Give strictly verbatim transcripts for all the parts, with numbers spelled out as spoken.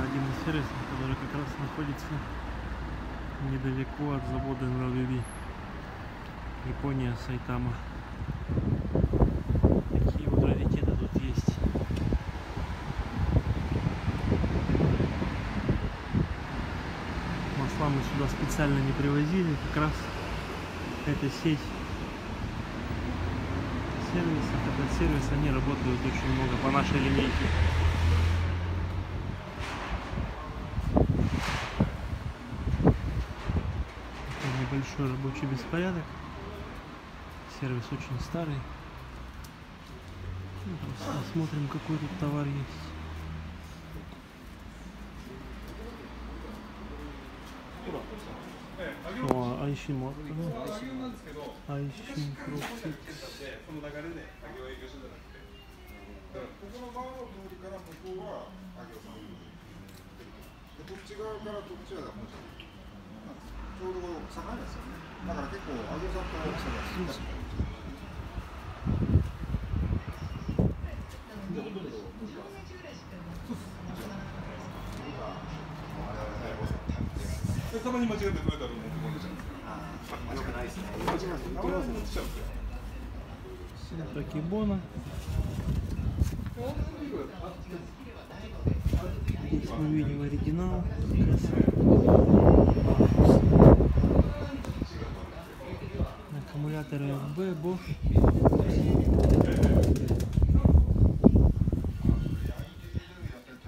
один из сервисов, который как раз находится недалеко от завода эн эр о-эл би. Япония, Сайтама. Такие вот раритеты тут есть. Масла мы сюда специально не привозили, как раз эта сеть сервисов, этот сервис, они работают очень много по нашей линейке. Большой рабочий беспорядок, сервис очень старый. Ну, просто посмотрим, какой тут товар есть. О, айсинг, айсинг, профик. Экибона. Здесь мы видим оригинал. Аккумулятор эн эр о-эл би, БОШ.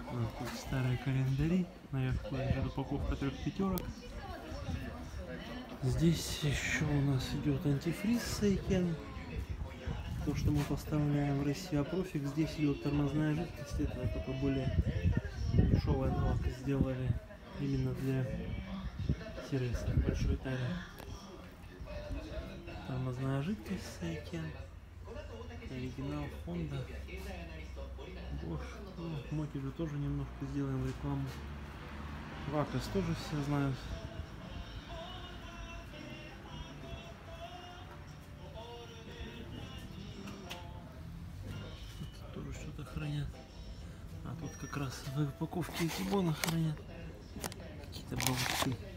Вот тут старые календари. Наверху лежит упаковка трех пятерок. Здесь еще у нас идет антифриз Сайкен. То, что мы поставляем в Россию, а Профик, здесь идет тормозная жидкость. Это только более дешевая новинка, сделали именно для сервиса большой тайны. Тормозная жидкость Сайкен, оригинал Honda, Бош. Ну, Мокиджу тоже немножко сделаем рекламу. Вакас тоже все знают. Что-то хранят, а тут как раз в упаковке экибона хранят какие-то балки.